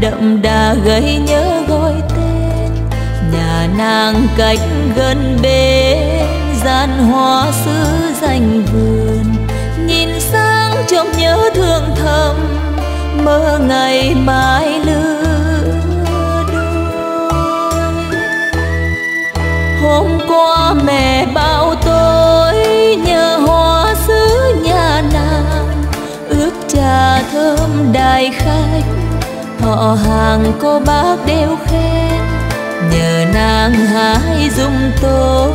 Đậm đà gợi nhớ gọi tên nhà nàng cách gần bên, gian hoa xứ danh vườn nhìn sang trông nhớ thương thầm, mơ ngày mai lứa đôi. Hôm qua mẹ bảo tôi nhờ hoa xứ nhà nàng, ướp trà thơm đại khách, họ hàng cô bác đều khen, nhờ nàng hái dùng tôi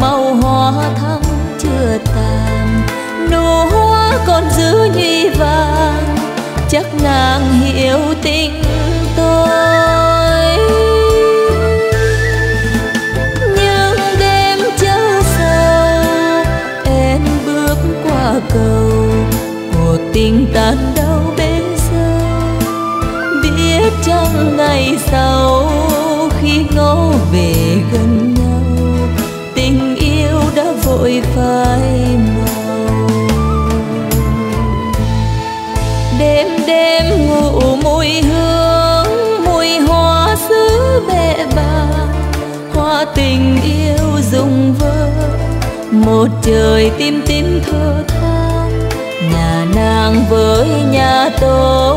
màu hoa thắm chưa tàn, nụ hoa còn giữ nhụy vàng, chắc nàng hiểu tình tôi. Nhưng đêm chớ sâu em bước qua cầu, cuộc tình tan đau bên trong ngày sau, khi ngó về gần nhau tình yêu đã vội phai màu. Đêm đêm ngủ mùi hương, mùi hoa xứ bệ bạc, hoa tình yêu rụng vỡ, một trời tim tim thơ than, nhà nàng với nhà tôi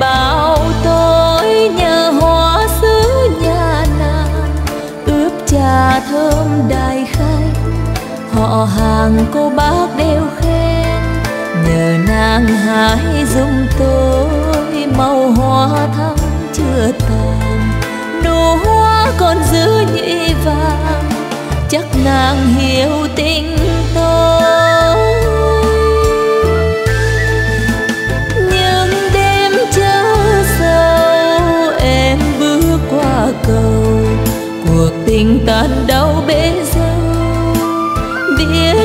bao tối. Nhờ hoa xứ nhà nàng ướp trà thơm đại khách, họ hàng cô bác đều khen, nhờ nàng hái dùng tôi màu hoa thắm chưa tàn, nụ hoa còn giữ nhụy vàng, chắc nàng hiểu tình tôi. Cầu cuộc tình tan đau bể dâu, biết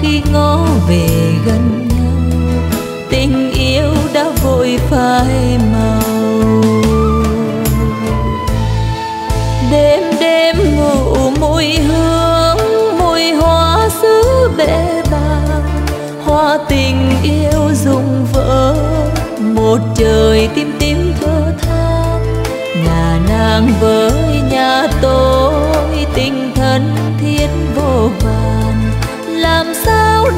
khi ngó về gần nhau tình yêu đã vội phai màu. Đêm đêm ngủ mùi hương, mùi hoa xứ bể bạc, hoa tình yêu rụng vỡ, một trời tim tim thơ than, nhà nàng với nhà tôi tình thân thiết vô vàn, làm sao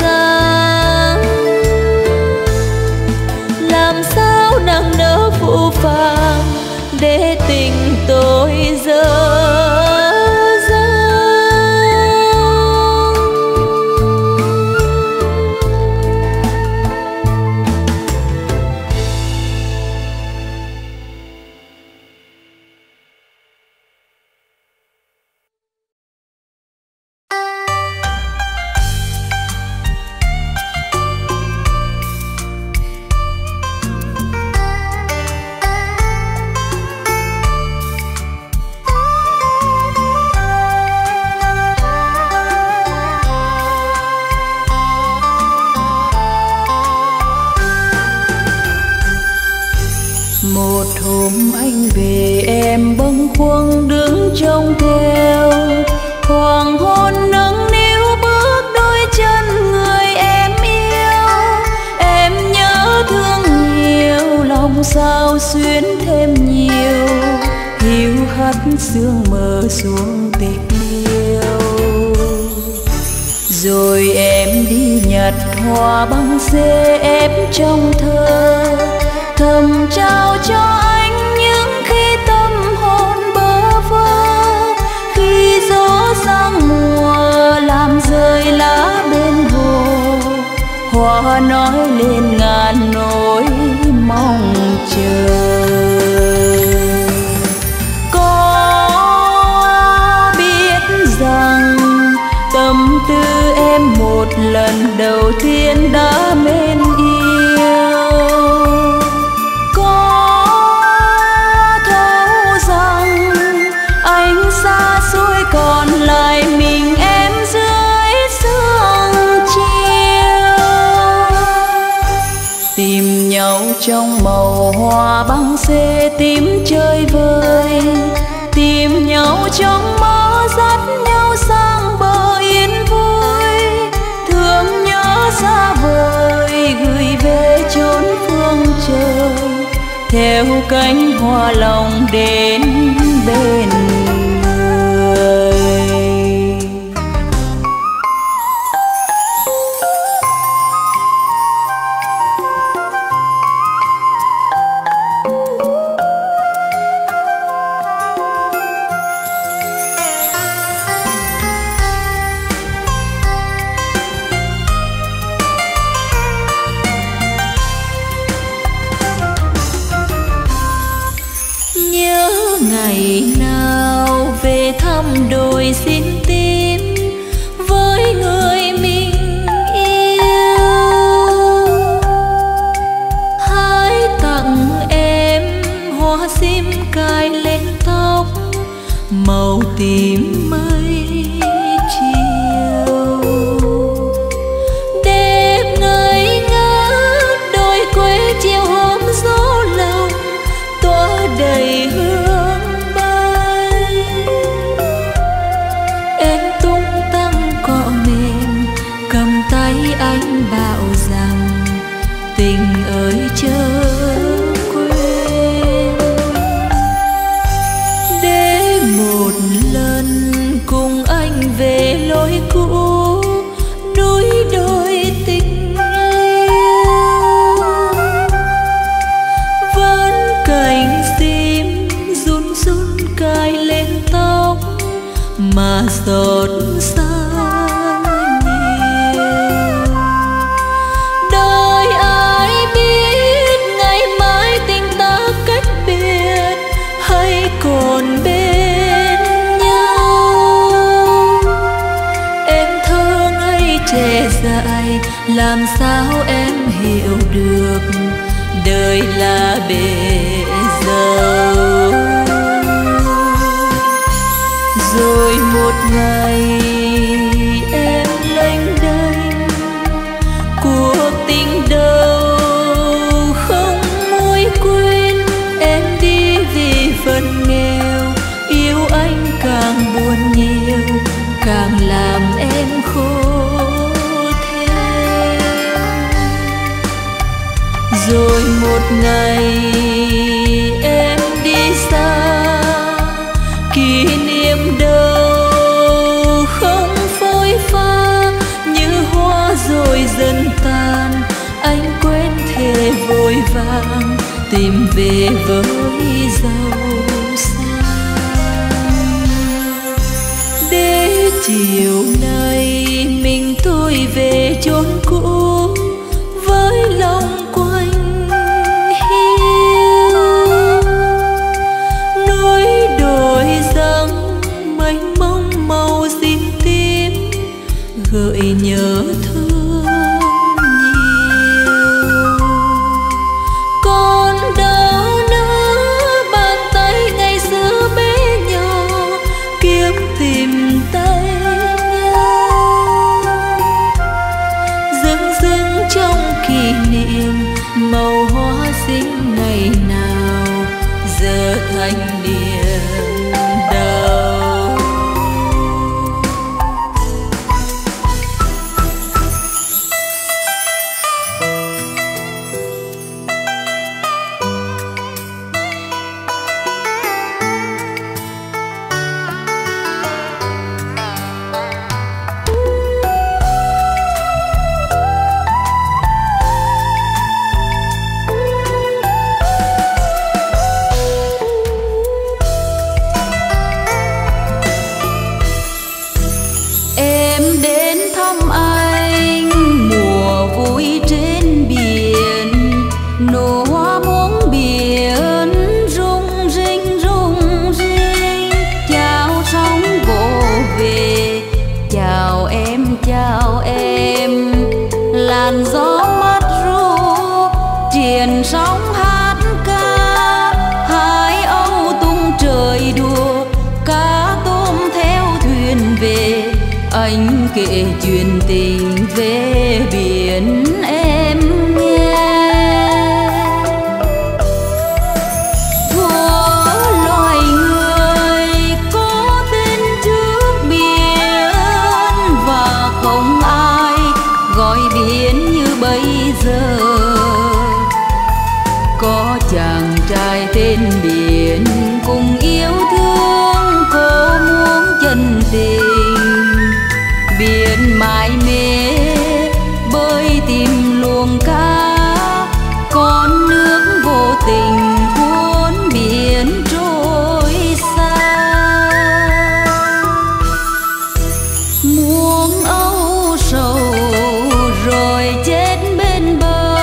dang, làm sao nàng nỡ phụ phàng để tình tôi dở. Hôm anh về em bâng khuâng đứng trông theo, hoàng hôn nắng níu bước đôi chân người em yêu. Em nhớ thương nhiều, lòng sao xuyến thêm nhiều, hiu hắt sương mờ xuống tịch liêu. Rồi em đi nhặt hoa băng xê ép trong thơ, thầm trao cho anh những khi tâm hồn bơ vơ. Khi gió sang mùa làm rơi lá bên hồ, hoa nói lên ngàn nỗi mong chờ. Tư em một lần đầu tiên đã mến yêu, có thấu rằng anh xa xôi còn lại mình em dưới sương chiều. Tìm nhau trong màu hoa băng xê tím chơi vơi, tìm nhau trong mơ dắt nhau sang bờ yên vui. Thương nhớ xa vời gửi về chốn phương trời, theo cánh hoa lòng đến bên người. Đôi xin tim với người mình yêu, hãy tặng em hoa sim cài lên tóc màu tím mây chiều. Đêm ngây ngất đôi quê chiều hôm gió lòng tỏa đầy hương. Anh bảo rằng tình ơi chớ quên, để một lần cùng anh về lối cũ núi đôi tình yêu. Vẫn cành sim run run cài lên tóc mà giọt xa. Làm sao em hiểu được đời là bể dâu. Rồi một ngày em lênh đênh, cuộc tình đâu không nguôi quên. Em đi vì phần nghèo, yêu anh càng buồn nhiều, càng làm em khổ. Rồi một ngày em đi xa, kỷ niệm đâu không phôi pha. Như hoa rồi dần tàn, anh quên thề vội vàng tìm về với giàu sang. Để chiều nay mình thôi về chốn cũ với lòng gợi nhớ thương nhiều. Còn đâu nữa bàn tay ngày xưa bé nhỏ kiếm tìm tay nhau. thành niềm đau. Anh kể chuyện tình về biển em nghe. Thuở loài người có tên trước biển, và không ai gọi biển như bây giờ. Có chàng trai tên biển cùng yêu thương cô muốn chân tình. Biển mãi mê bơi tìm luồng cá, con nước vô tình cuốn biển trôi xa. Muôn âu sầu rồi chết bên bờ,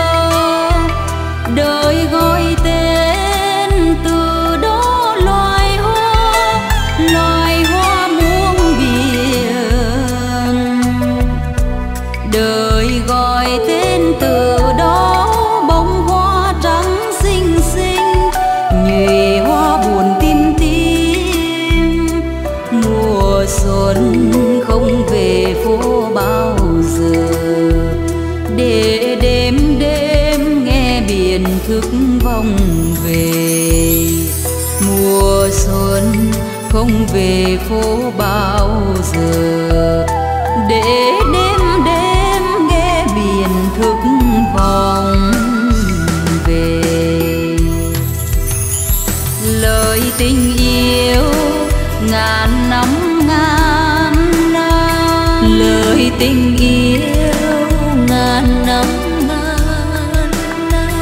đời gọi tên từ đó loài hoa muôn biển. Đời gọi tên từ đó bông hoa trắng xinh xinh, nhụy hoa buồn tim tim. Mùa xuân không về phố bao giờ, để đêm đêm nghe biển thức vòng về. Mùa xuân không về phố bao giờ, để đêm đêm nghe biển thức vòng về. Lời tình yêu ngàn năm ngàn năm, lời tình yêu ngàn năm ngàn năm,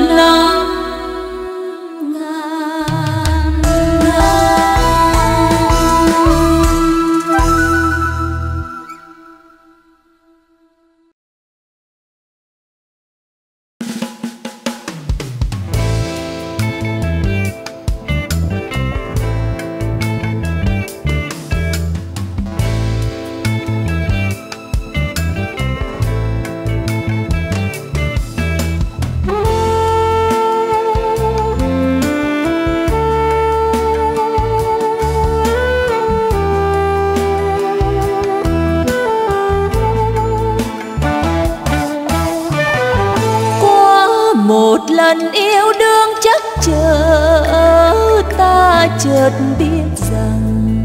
năm. Lần yêu đương chắc chờ, ta chợt biết rằng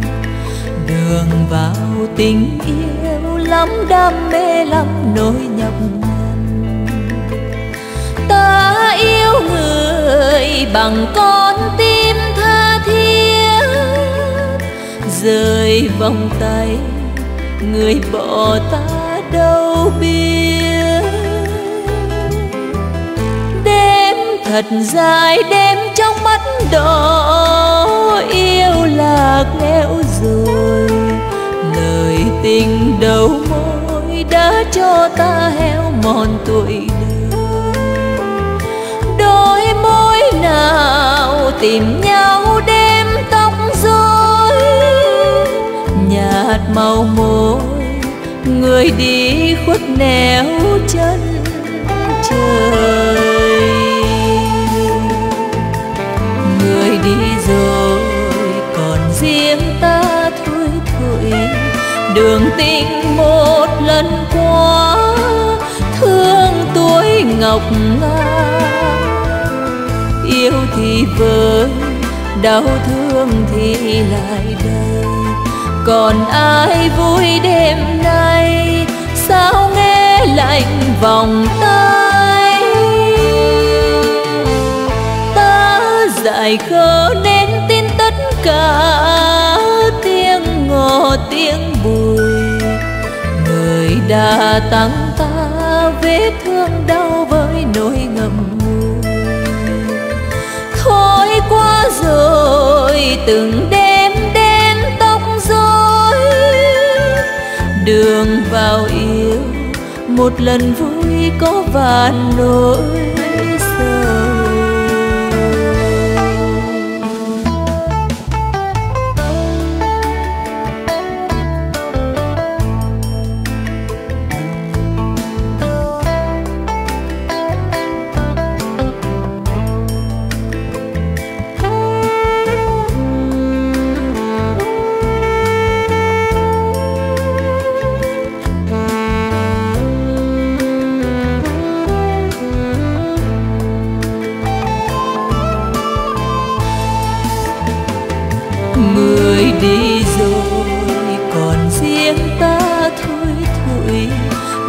đường vào tình yêu lắm đam mê lắm nỗi nhọc nhằn. Ta yêu người bằng con tim tha thiết, rời vòng tay người bỏ ta đâu biết. Thật dài đêm trong mắt đỏ, yêu lạc lẽo rồi. Lời tình đầu môi đã cho ta héo mòn tuổi đời. Đôi môi nào tìm nhau đêm tóc rối, nhạt màu môi người đi khuất nẻo chân trời. Người đi rồi còn riêng ta thui thủi. đường tình một lần qua, thương tuổi ngọc nga. Yêu thì vơi, đau thương thì lại đây. Còn ai vui đêm nay, sao nghe lạnh vòng tay. Ta dại khờ nên tin tất cả tiếng ngò tiếng bùi. Người đã tặng ta vết thương đau với nỗi ngầm ngùi. Thôi quá rồi từng đêm đêm tóc rối. Đường vào yêu một lần vui có vạn nỗi.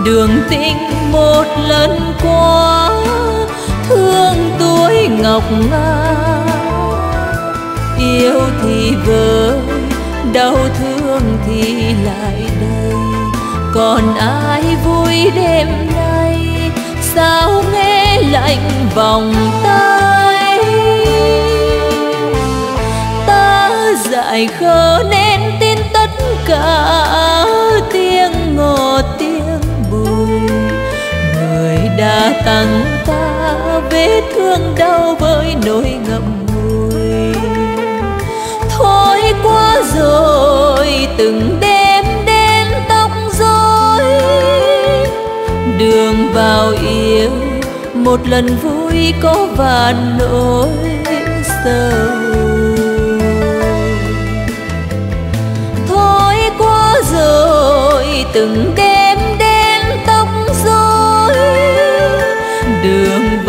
Đường tình một lần qua, thương tuổi ngọc nga. Yêu thì vơi, đau thương thì lại đây. Còn ai vui đêm nay, sao nghe lạnh vòng tay. Ta dại khờ nên tin tất cả tiếng ngọt tiếng. Người đã tặng ta vết thương đau với nỗi ngậm ngùi. Thôi quá rồi từng đêm đêm tóc rối. Đường vào yêu một lần vui có vạn nỗi sầu. Thôi quá rồi từng đêm. Đường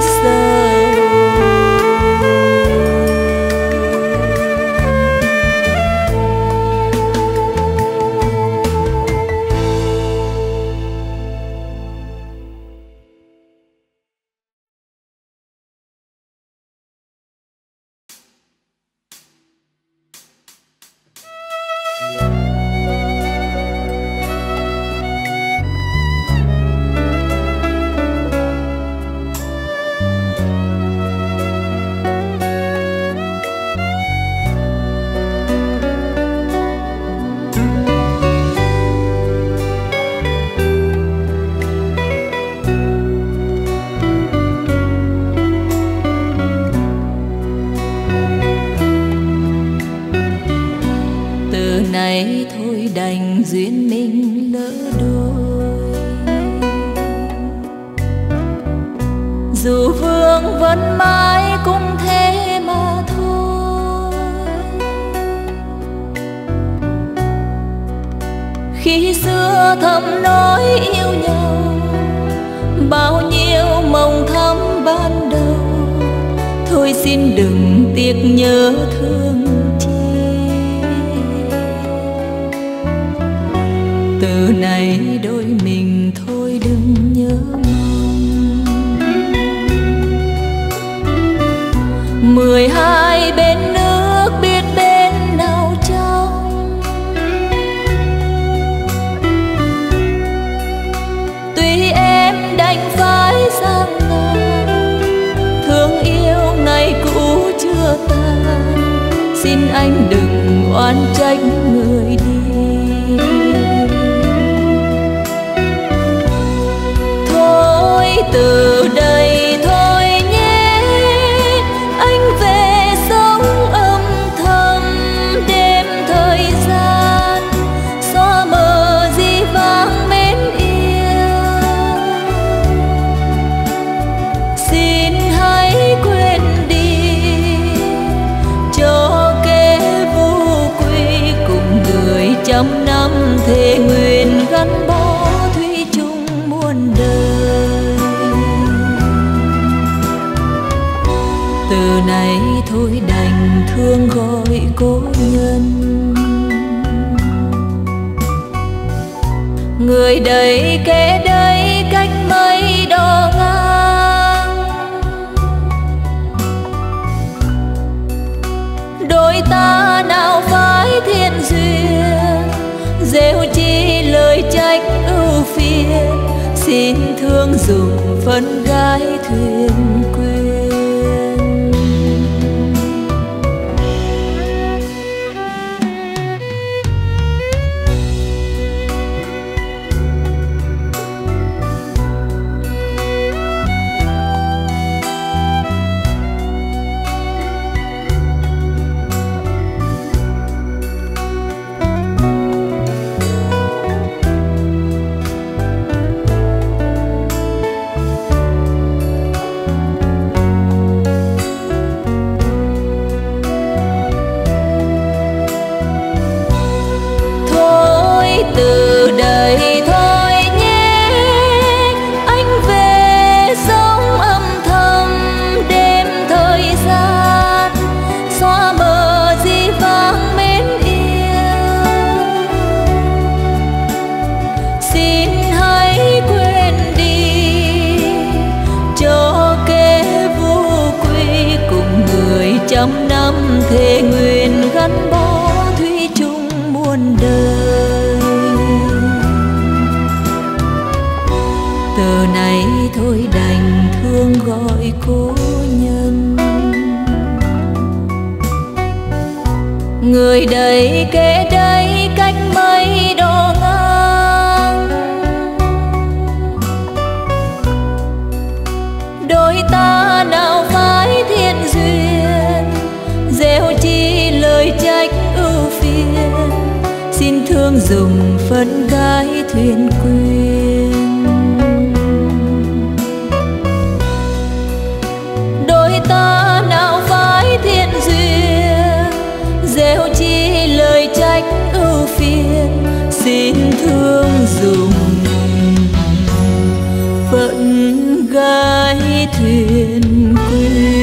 sầu. Hãy trăm năm thề nguyện gắn bó thủy chung muôn đời. Từ nay thôi đành thương gọi cố nhân, người đầy kẻ đây cách mấy đo ngang. Đôi ta nào phải thiên duyên, gieo chi lời trách ưu phiền, xin thương dùng phận gái thuyền quê. Trăm năm thề nguyện gắn bó thủy chung muôn đời. Từ nay thôi đành thương gọi cố nhân, người đầy kẻ đây cách mấy đo ngang. Đôi ta nào phải thiên duyên, gieo chi lời trách ưu phiền, xin thương dùng phận gái thuyền quyên. Đôi ta nào phải thiện duyên, gieo chi lời trách ưu phiền, xin thương dùng phận gái thuyền quyên.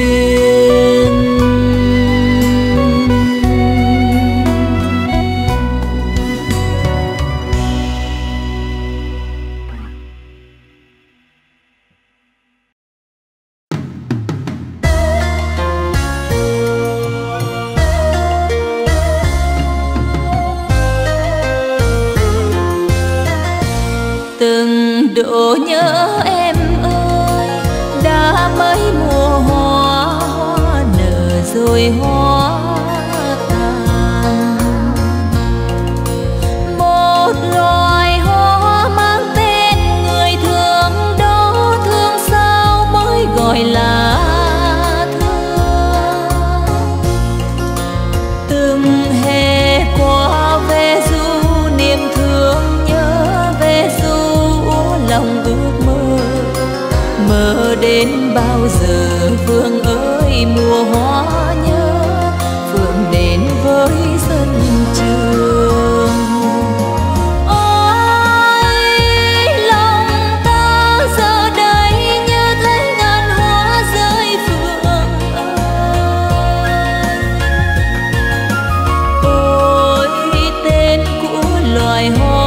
Độ nhớ em ơi, đã mấy mùa hoa, hoa nở rồi hoa tàn. Một loài hoa mang tên người thương đó, thương sao mới gọi là thương. Từng hè qua về du niềm thương nhớ về du lòng ước mơ, mơ đến bao giờ Phương ơi mùa hoa nhớ. Phương đến với dân trường, ôi lòng ta giờ đây như thấy ngàn hoa rơi Phương ơi. Ôi tên của loài hoa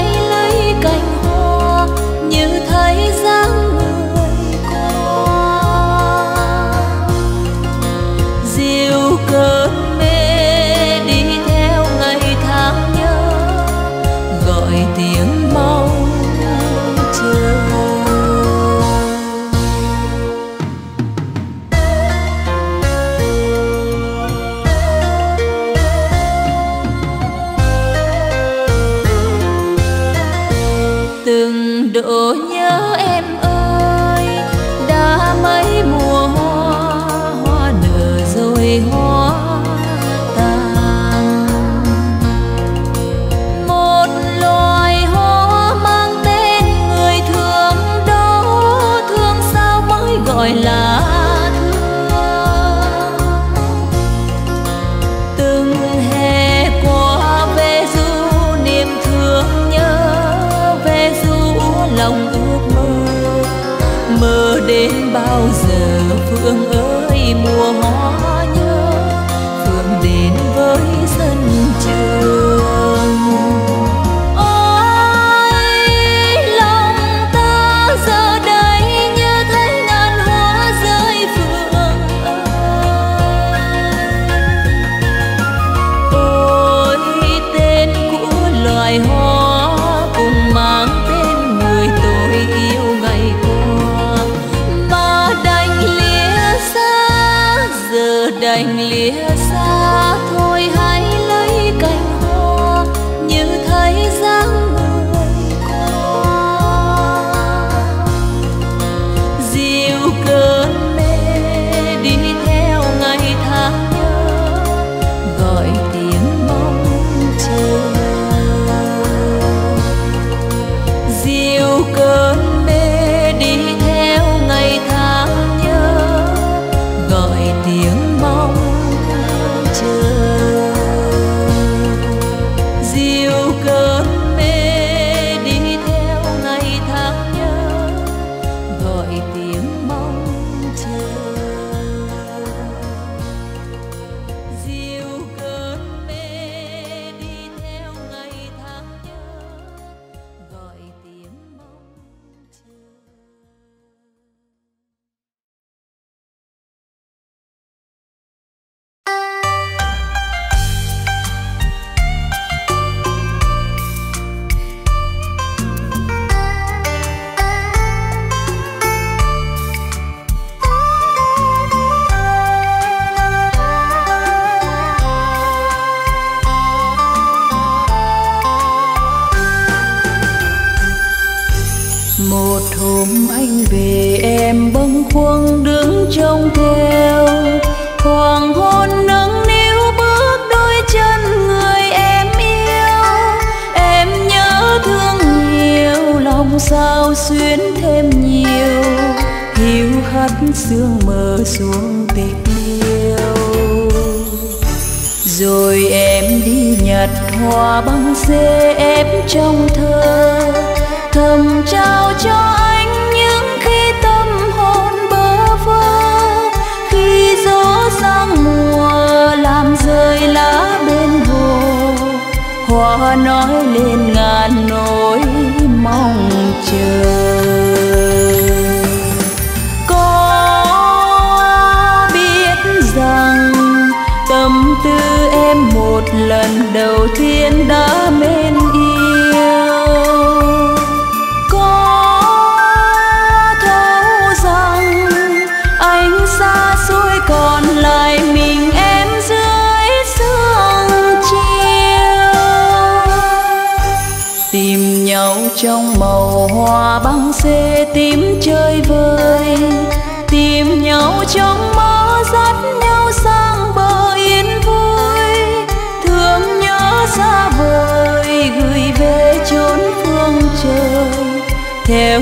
lấy cành hoa như thấy dáng người qua. Dịu cơn mê đi theo ngày tháng nhớ, gọi tiếng mong chờ. Độ nhớ em ơi, đã mấy mùa hoa, hoa nở rồi hoa tàn. Một loài hoa mang tên người thương đến bao giờ Phương ơi mùa hoa nhớ. Phương đến với dân trường. Ôi lòng ta giờ đây như thấy ngàn hoa rơi Phương ơi. Ôi tên của loài hoa cùng mang tên người tôi yêu ngày qua mà đành lìa xa, giờ đành lìa xa thôi hãy lấy cành hoa như thấy dáng người qua dịu cơn mê đi theo ngày tháng nhớ gọi tiếng mong chờ. Dịu cơn mê đi theo ngày tháng nhớ gọi tiếng mong chờ. Dịu cơn mê đi theo ngày tháng nhớ gọi tiếng mong chờ. Dịu cơn mê đi theo ngày tháng nhớ gọi tiếng mong chờ. Một hôm anh về em bâng khuâng đứng trông theo hoàng hôn nắng níu bước đôi chân người em yêu. Em nhớ thương nhiều lòng sao xuyến thêm nhiều hiu hắt sương mờ xuống tịch liêu. Rồi em đi nhặt hoa băng xê ép trong thơ thầm trao cho anh những khi tâm hồn bơ vơ. Khi gió sang mùa làm rơi lá bên hồ hoa nói lên ngàn nỗi mong chờ. Có biết rằng tâm tư em một lần đầu tiên đã mến yêu. Còn lại mình em dưới sương chiều tìm nhau trong màu hoa băng xê tím chơi vơi tìm nhau trong mơ dắt nhau sang bờ yên vui. Thương nhớ xa vời gửi về chốn phương trời theo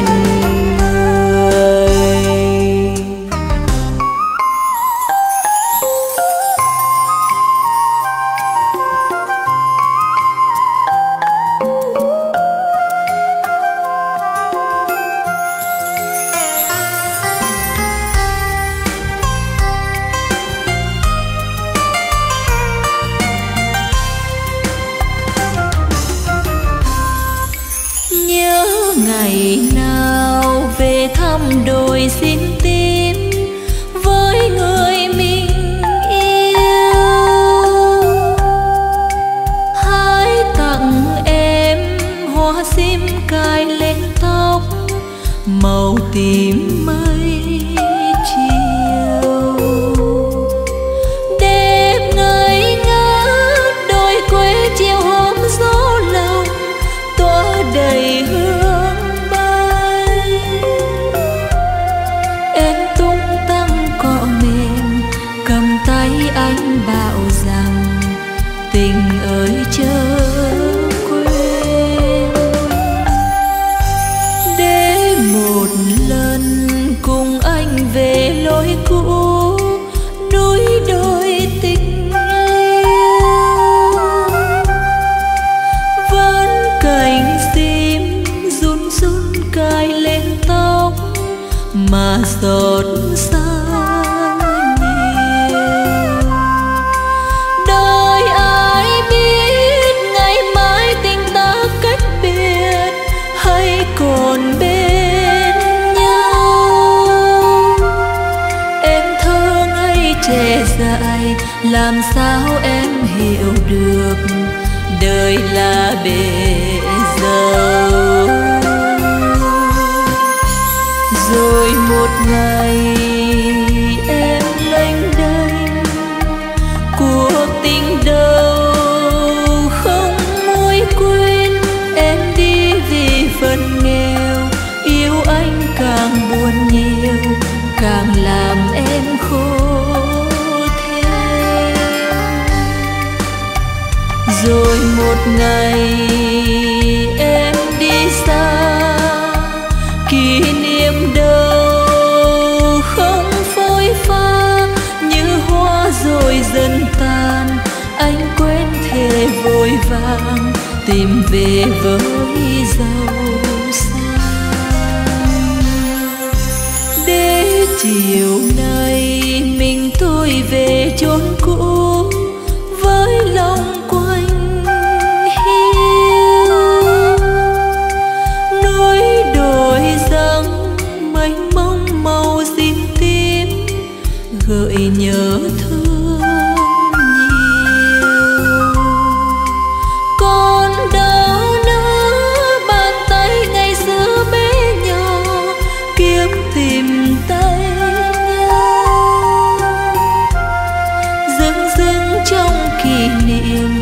trễ dại, làm sao em hiểu được đời là bể dâu. Rồi một ngày em lênh đênh, cuộc tình đâu không nguôi quên. Em đi vì phần nghèo, yêu anh càng buồn nhiều, càng làm em khổ thêm. Rồi một ngày em đi xa, kỷ niệm đâu không phôi pha. Như hoa rồi dần tan, anh quên thề vội vàng tìm về với giàu. Chiều nay mình tôi về chốn cũ với lòng quanh hiu, núi đồi răng mênh mông màu xinh tím gợi nhớ thương nhiều. Còn đâu nữa bàn tay ngày xưa bé nhỏ kiếm tìm ta. Kỷ niệm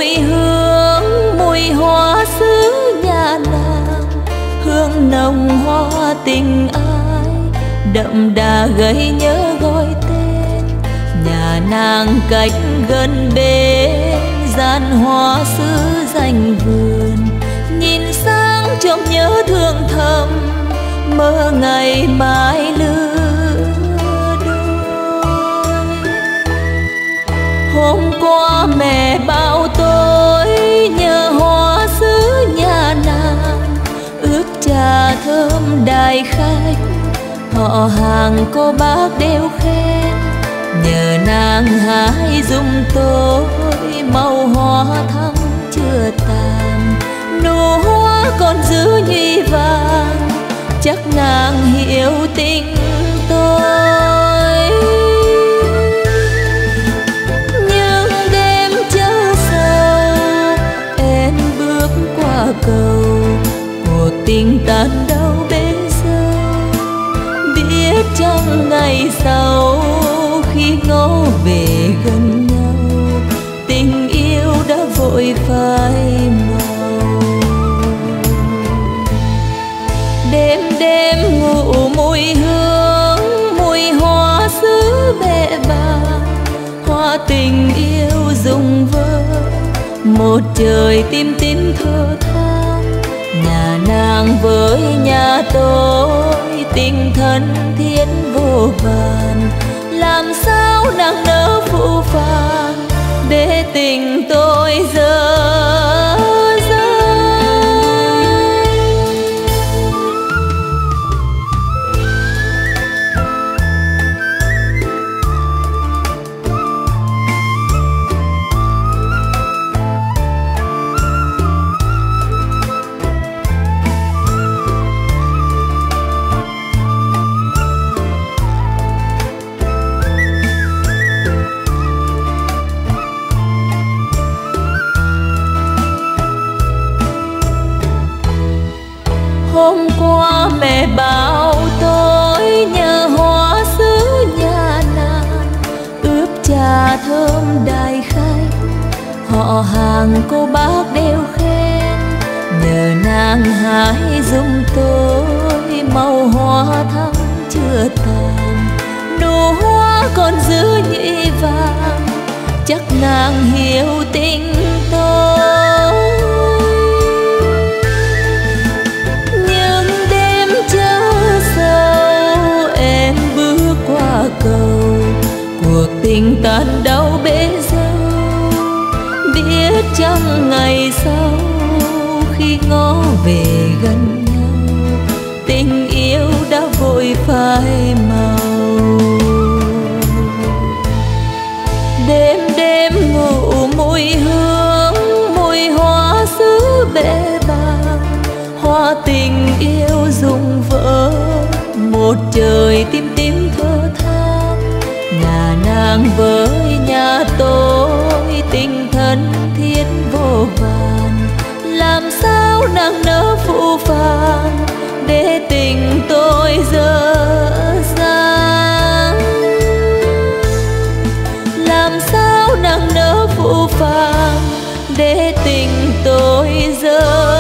mùi hương, mùi hoa xứ nhà nàng, hương nồng hoa tình ai đậm đà gợi nhớ gọi tên. Nhà nàng cách gần bên gian hoa xứ dành vườn, nhìn sang trông nhớ thương thầm mơ ngày mai lứa đôi. Hôm qua mẹ bảo tôi nhờ hoa xứ nhà nàng, ướp trà thơm đài khách, họ hàng cô bác đều khen. Nhờ nàng hái giùm tôi màu hoa thắm chưa tàn, nụ hoa còn giữ nhụy vàng, chắc nàng hiểu tình tôi. Nhưng đêm chớ sâu em bước qua cầu, cuộc tình tan đâu bên sâu. Biết trong ngày sau khi ngó về gần nhau, tình yêu đã vội phai màu. Đêm đêm ngủ mùi hương, mùi hoa xứ mẹ bà, hoa tình yêu rụng vỡ, một trời tim tim thơ than. Nhà nàng với nhà tôi tình thân thiết vô vàn, làm sao nàng nỡ phụ phàng để tình tôi dở dang. Hôm qua mẹ bảo tôi nhờ hoa xứ nhà nàng, ướp trà thơm đài khách, họ hàng cô bác đều khen. Nhờ nàng hái giùm tôi màu hoa thắm chưa tàn, nụ hoa còn giữ nhụy vàng, chắc nàng hiểu tình tôi. Cầu cuộc tình tan đau bể dâu, biết trong ngày sau khi ngó về gần nhau, tình yêu đã vội phai màu. Đêm đêm ngủ mùi hương, mùi hoa xứ bể bàng, hoa tình yêu rụng vỡ, một trời tim tim thơ than. Nhà nàng với nhà tôi tình thân thiết vô vàn, làm sao nàng nỡ phụ phàng để tình tôi dở dang. Làm sao nàng nỡ phụ phàng để tình tôi dở.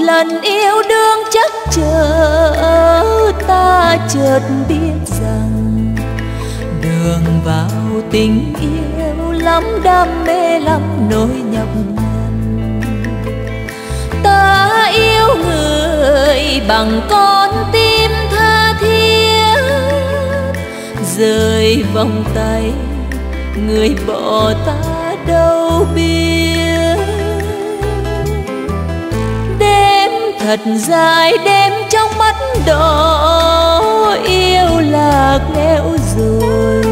Lần yêu đương chắc chờ ta chợt biết rằng đường vào tình yêu lắm đam mê lắm nỗi nhọc nhằn. Ta yêu người bằng con tim tha thiết, rời vòng tay người bỏ ta đâu biết. Đêm thật dài đêm trong mắt đỏ, yêu lạc lẽo rồi,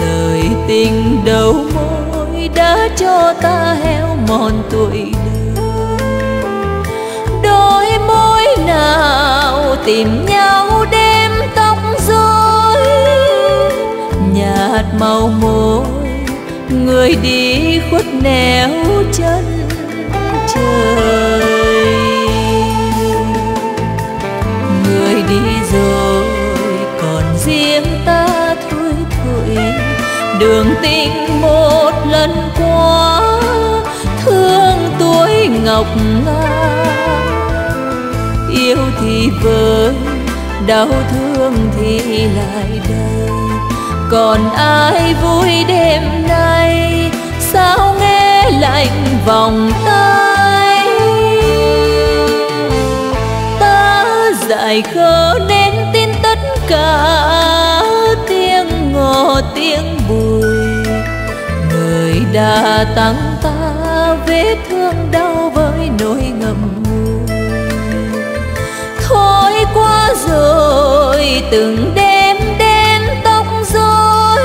lời tình đầu môi đã cho ta héo mòn tuổi đời. Đôi môi nào tìm nhau đêm tóc rối, nhạt màu môi người đi khuất nẻo chân trời. Người đi rồi còn riêng ta thui thủi đường tình một lần qua, thương tuổi ngọc nga. Yêu thì vơi, đau thương thì lại đây, còn ai vui đêm nay sao nghe lạnh vòng tay. Ta dại khờ nên tin tất cả tiếng ngò tiếng bùi, người đã tặng ta vết thương đau với nỗi ngầm ngùi. Thôi qua rồi từng đêm đêm tóc rối,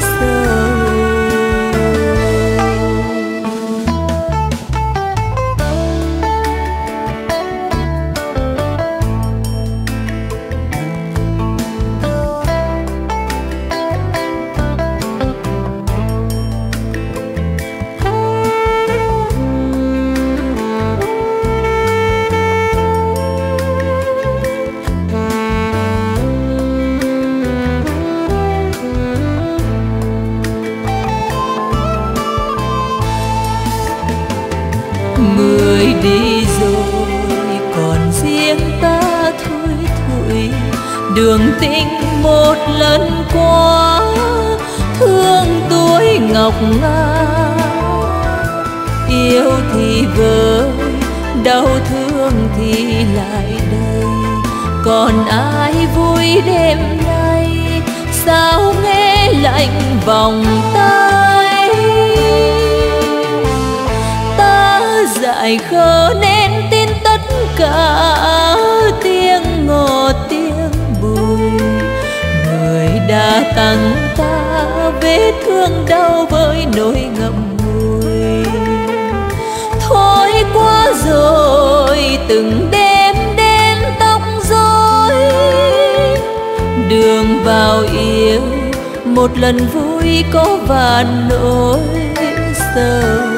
sầu. Đường tình một lần qua, thương tuổi ngọc nga. Yêu thì vơi, đau thương thì lại đây, còn ai vui đêm nay sao nghe lạnh vòng tay. Ta dại khờ nên tin tất cả tiếng ngọt đã tặng ta vết thương đau với nỗi ngậm ngùi. Thôi qua rồi từng đêm đêm tóc rối, đường vào yêu một lần vui có vạn nỗi sầu.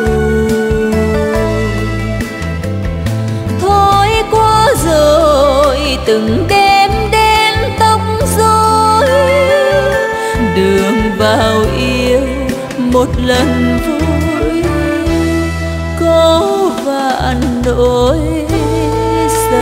Thôi qua rồi từng đêm vào yêu một lần vui có vạn nỗi sầu.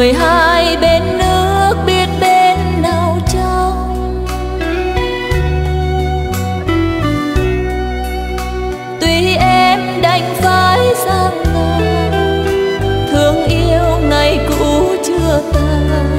người hai bên nước biết bên nào trong. Tuy em đành phải sang nào, thương yêu ngày cũ chưa tan,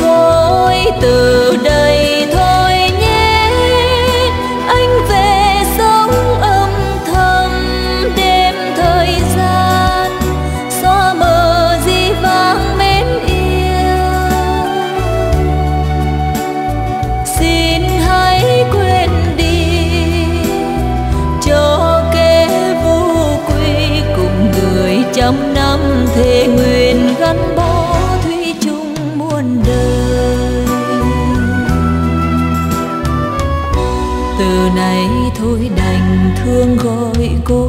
Thôi từ đây thôi nhé, anh về sống âm thầm đêm thời gian, xóa mờ di vang mến yêu. Xin hãy quên đi cho kẻ vô quy, cùng người trăm năm thề nguyện gắn bó. Từ nay thôi đành thương gọi cố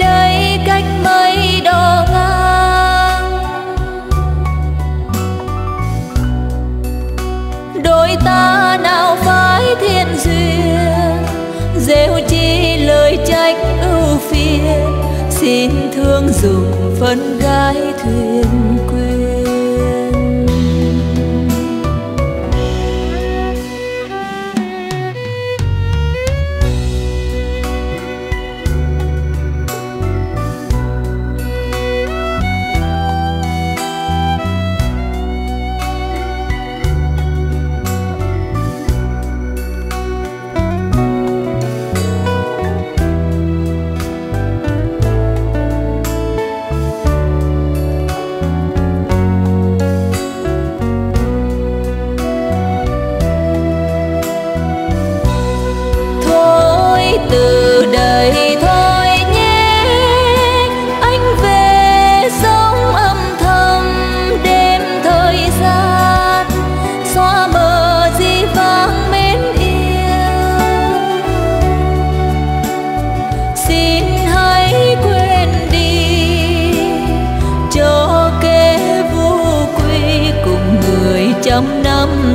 đây cách mấy đo ngang, đôi ta nào phải thiên duyên, gieo chi lời trách ưu phiền, xin thương dùng phận gái thuyền quê. Từ đây thôi nhé, anh về sống âm thầm đêm thời gian, xóa mờ di vang mến yêu. Xin hãy quên đi cho kẻ vô quy, cùng người trăm năm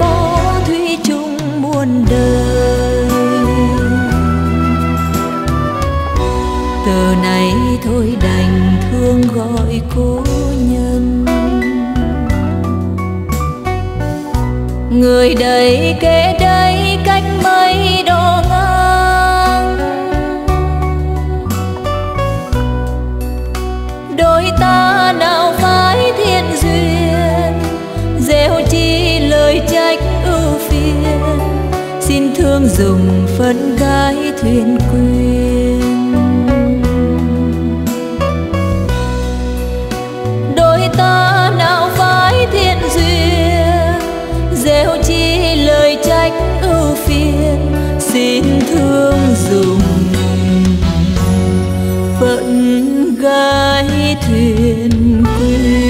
bó thủy chung muôn đời. Từ nay thôi đành thương gọi cố nhân, người đây kẻ đây cách mấy đo ngang, đôi ta nào phải thiên duyên, gieo chi lời trách ưu phiền, xin thương dùng phận gái thuyền quyên. Ta nào phải thiên duyên, gieo chi lời trách ưu phiền, xin thương dùng phận gái thuyền quyên.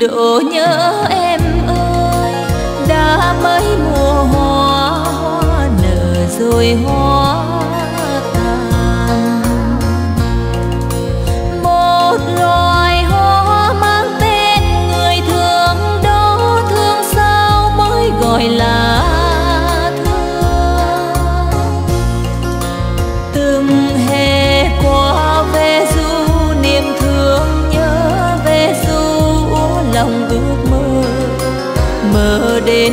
Độ nhớ em ơi, đã mấy mùa hoa nở rồi hoa tàn. Một loài hoa mang tên người thương đau, thương sao mới gọi là thương. Từng hè qua về du niềm thương, lòng ước mơ mơ đến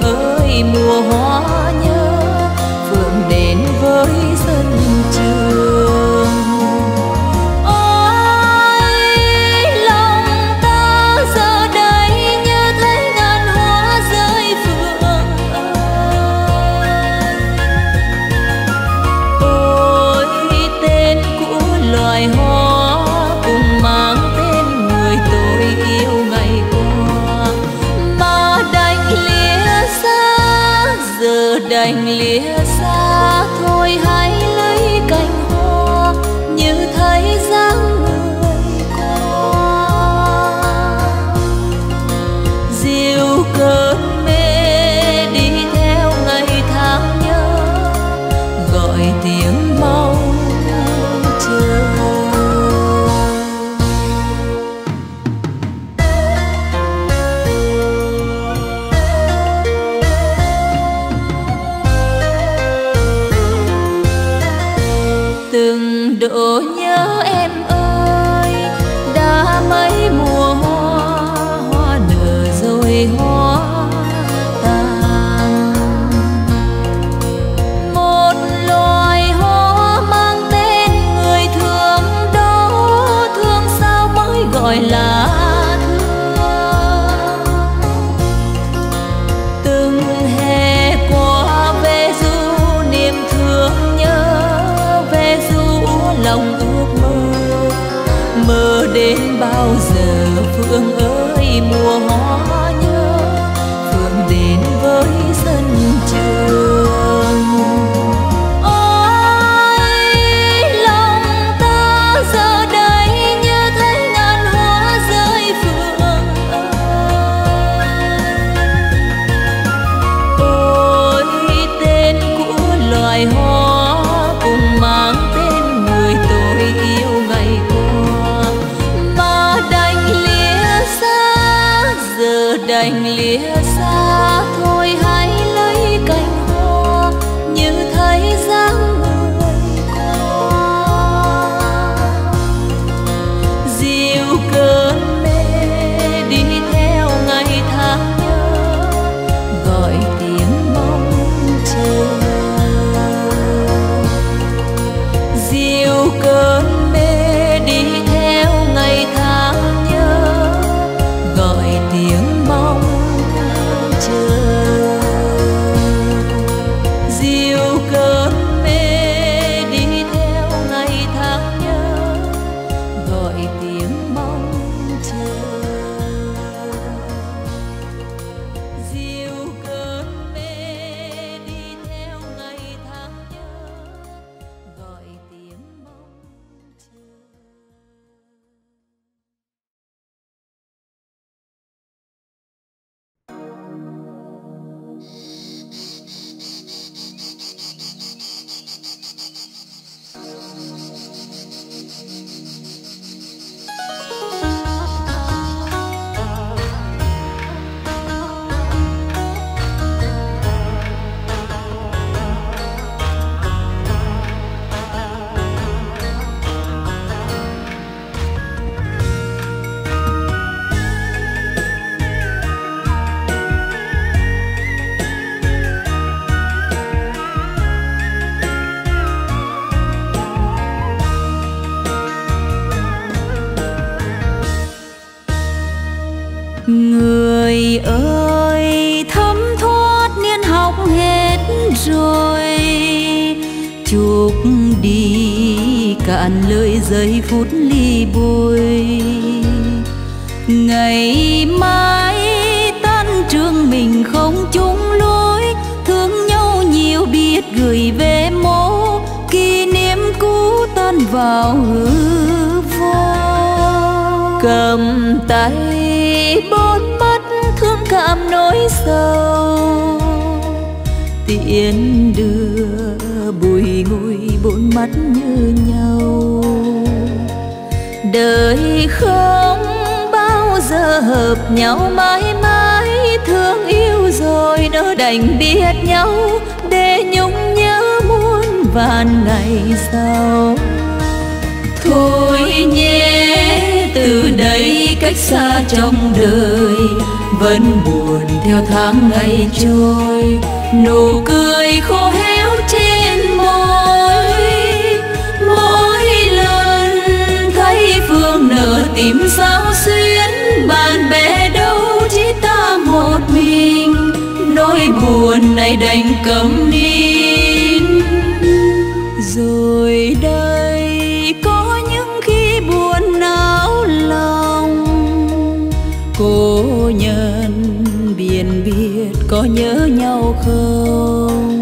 ơi mùa hoa nhớ, Phương đến với dân trường. Ôi lòng ta giờ đây như thấy ngàn hoa rơi Phương ơi. Ôi tên của loài hoa yêu ngày qua mà đành lìa đành lìa xa thôi, hãy lấy cành hoa như thấy dáng người qua, dịu cơn mê đi theo ngày tháng nhớ, gọi tiếng mong chờ. Độ nhớ em ơi, đã mấy mùa hoa nở rồi hoa tàn. Một loài hoa mang tên người thương đó, thương sao mới gọi là thương. Từng hè qua về du niềm thương nhớ, về du lòng ước mơ, mơ đến bao giờ Phương ơi mùa hoa nhớ. Phương đến với sân trường, ôi lòng ta giờ đây như thấy ngàn hoa rơi Phương ơi. Ôi tên của loài hoa cùng mang đành lìa xa thôi, hãy lấy cành hoa như thấy dáng người qua, dịu cơn mê đi theo ngày tháng nhớ, gọi tiếng mong chờ. Dịu cơn mê đi theo ngày tháng nhớ, gọi tiếng cạn lời giây phút ly bôi. Ngày mai tan trường mình không chung lối, thương nhau nhiều biết gửi về mô, kỷ niệm cũ tan vào hư vô. Cầm tay bốn mắt thương cảm nỗi sâu, tiễn đưa bùi ngùi bốn mắt như nhau. Đời không bao giờ hợp nhau mãi mãi, thương yêu rồi đỡ đành biết nhau, để nhung nhớ muôn vàn ngày sau. Thôi nhé từ đây cách xa trong đời, vẫn buồn theo tháng ngày trôi, nụ cười khô héo trên môi. Mỗi lần thấy Phương nở tím sao xuyến, bạn bè đâu chỉ ta một mình, nỗi buồn này đành câm nín. Rồi đây có những khi buồn não lòng, cô nhân biển biết có nhớ nhau không?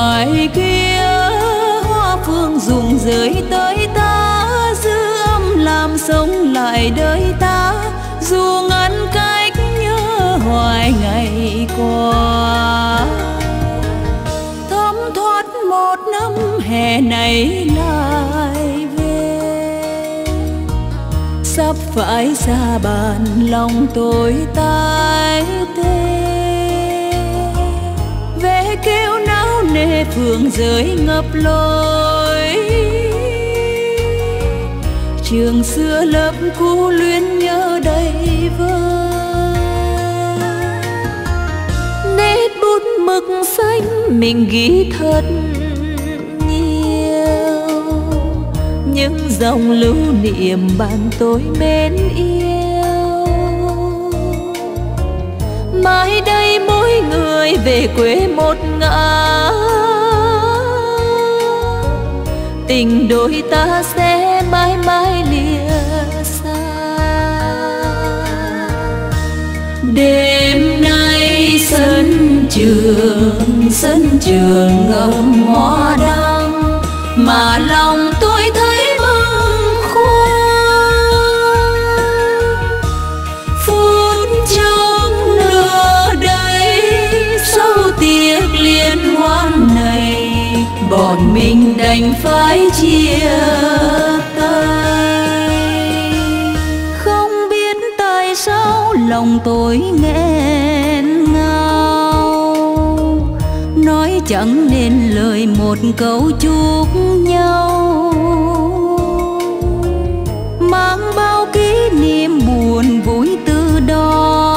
ngoài kia hoa phương dùng dưới tới ta, giữ âm làm sống lại đời ta, dù ngăn cách nhớ hoài ngày qua. Thấm thoát một năm hè này lại về, sắp phải xa bàn lòng tôi tái tê. Vé kêu náo nề phường giới ngập lối, trường xưa lớp cũ luyến nhớ đầy vơi. Nét bút mực xanh mình ghi thật nhiều, những dòng lưu niệm bạn tôi mến yêu. Mãi đây mỗi người về quê một ngã, tình đôi ta sẽ mãi mãi lìa xa. Đêm nay sân trường ngậm hoa đăng, mà lòng tôi thấy bâng khuâng. Phút chốc nữa đây sau tiệc liên hoan này, bọn mình đành phải chia tay. Không biết tại sao lòng tôi nghẹn ngào, nói chẳng nên lời một câu chúc nhau, mang bao kỷ niệm buồn vui từ đó.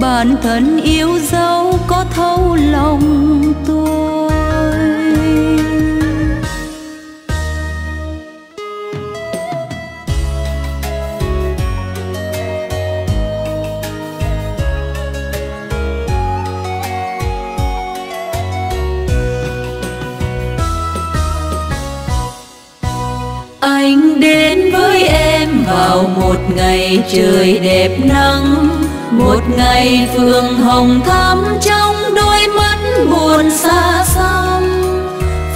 Bản thân yêu dấu có thấu lòng tôi. Anh đến với em vào một ngày trời đẹp nắng, một ngày phường hồng thắm trong đôi mắt buồn xa xăm.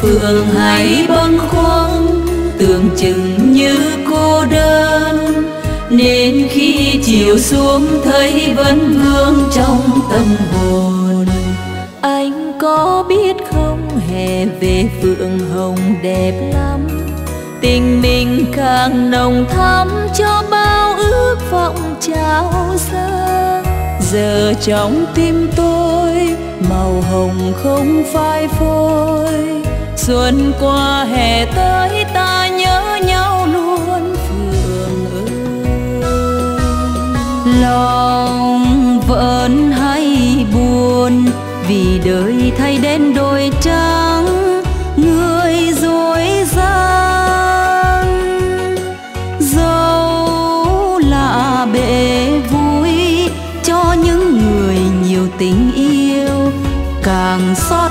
Phường hãy bâng khuâng tưởng chừng như cô đơn, nên khi chiều xuống thấy vẫn vương trong tâm hồn. Anh có biết không, hè về phường hồng đẹp lắm, tình mình càng nồng thắm cho bao ước vọng trao dâng. Giờ trong tim tôi màu hồng không phai phôi, xuân qua hè tới ta nhớ nhau luôn phường ơi. Lòng vẫn hay buồn vì đời thay đến đôi trắng, người dối gian dẫu là bể vui cho những người nhiều tình yêu, càng xót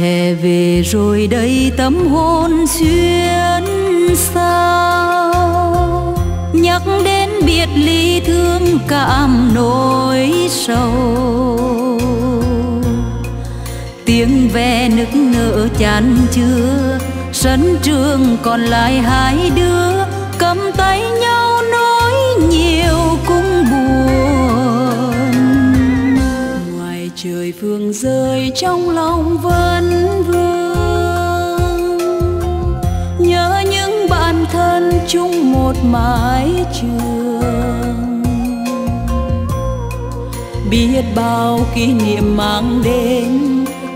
Hè về rồi đây tấm hôn xuyên sao, nhắc đến biệt ly thương cảm nỗi sầu. Tiếng ve nức nở chán chưa, sân trường còn lại hai đứa cầm tay nhau nói nhiều cũng buồn. Ngoài trời phương rơi trong lòng vẫn vương, nhớ những bạn thân chung một mái trường. Biết bao kỷ niệm mang đến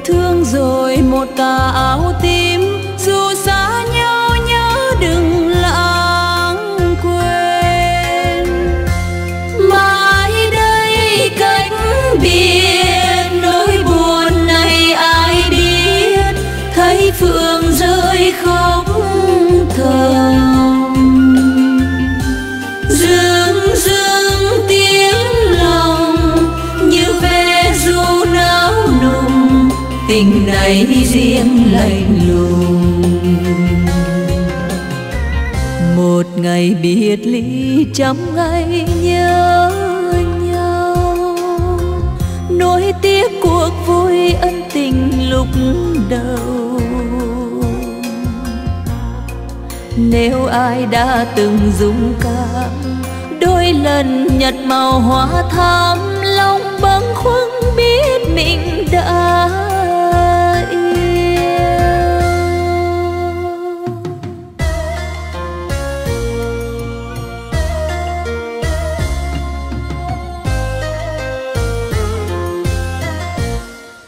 thương rồi một tà áo tím, dù xa nhau nhớ đừng lãng quên. Mãi đây cách biệt nỗi buồn này ai biết, thấy phượng rơi khóc thầm, dương dương tiếng lòng như ve ru náo nùng, tình này riêng lạnh lùng. Một ngày biệt ly trăm ngày nhớ nhau, nỗi tiếc cuộc vui ân tình lúc đầu. Nếu ai đã từng dũng cảm đôi lần nhặt màu hoa thắm, lòng bâng khuâng biết mình đã yêu.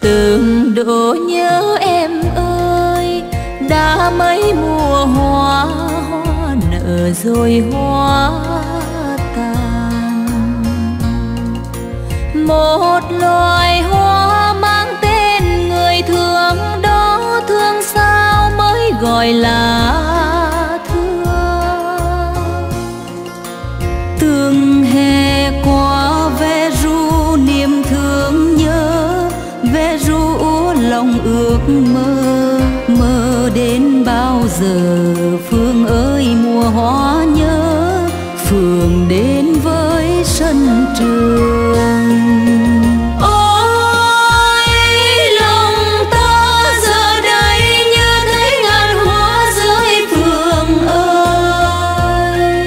Từng độ nhớ em ơi, đã mấy mùa hoa nở rồi hoa tàn. Một loài hoa mang tên người thương đó, thương sao mới gọi là thương. Từng hè qua ve ru niềm thương nhớ, ve ru lòng ước mơ, mơ đến bao giờ. Phương ơi mùa hoa nhớ, Phương đến với sân trường. Ôi lòng ta giờ đây như thấy ngàn hoa rơi Phương ơi.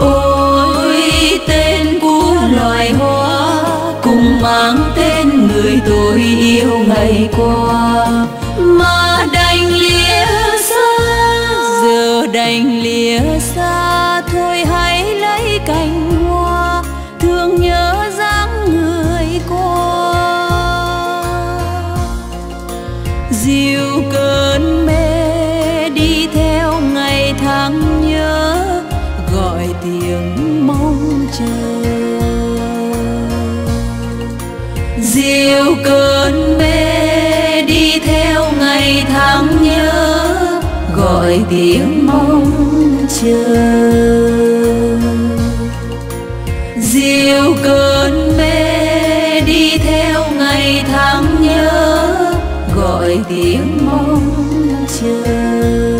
Ôi tên của loài hoa cùng mang tên người tôi yêu ngày qua, mà đành lìa xa, giờ đành lìa xa. Thôi hãy lấy cành hoa thương nhớ dáng người qua, dịu cơn mê đi theo ngày tháng nhớ, gọi tiếng mong chờ. Dịu cơn mê đi theo ngày tháng nhớ, gọi tiếng mong chờ. Dịu cơn mê đi theo ngày tháng nhớ, gọi tiếng mong chờ.